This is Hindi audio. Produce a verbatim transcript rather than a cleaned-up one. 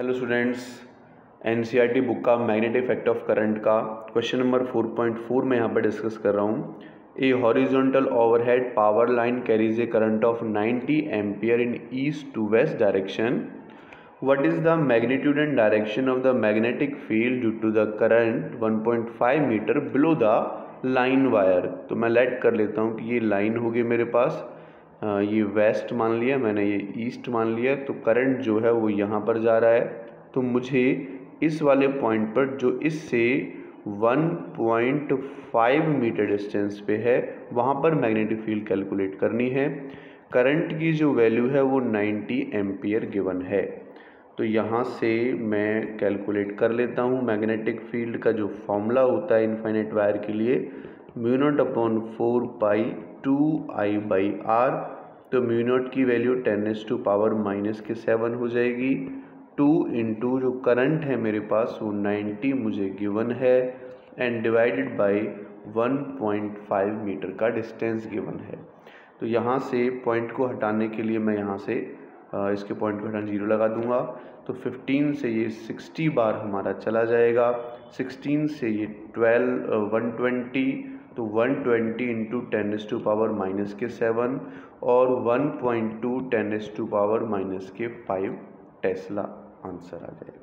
हेलो स्टूडेंट्स, एनसीईआरटी बुक का मैग्नेटिक इफेक्ट ऑफ करंट का question number four point four मैं यहाँ पर डिस्कस कर रहा हूँ। A horizontal overhead power line carries a current of ninety ampere in east to west direction. What is the magnitude and direction of the magnetic field due to the current one point five metre below the line wire. तो मैं लेट कर लेता हूँ कि ये लाइन होगी मेरे पास, ये वेस्ट मान लिया मैंने, ये ईस्ट मान लिया, तो करंट जो है वो यहाँ पर जा रहा है। तो मुझे इस वाले पॉइंट पर जो इससे one point five metre distance पे है वहाँ पर मैग्नेटिक फील्ड कैलकुलेट करनी है। करंट की जो वैल्यू है वो नाइंटी एम्पियर गिवन है। तो यहाँ से मैं कैलकुलेट कर लेता हूँ। मैग्नेटिक फील्ड का जो फॉर्मूला होता है इनफाइनाइट वायर के लिए, mu naught upon four pi two I by R. तो म्यू नॉट की value ten s to power minus के सेवन हो जाएगी। टू इंटू जो करंट है मेरे पास वो नाइंटी मुझे गिवन है and divided by one point five metre का डिस्टेंस गिवन है। तो यहाँ से पॉइंट को हटाने के लिए मैं यहाँ से इसके पॉइंट को हटाना जीरो लगा दूंगा। तो फिफ्टीन से ये सिक्सटी बार हमारा चला जाएगा, सिक्सटीन से ये ट्वेल्व वन ट्वेंटी, तो one twenty into ten s to power minus के सेवन और one point two ten s to power minus के फाइव टेस्ला आंसर आ जाएगा।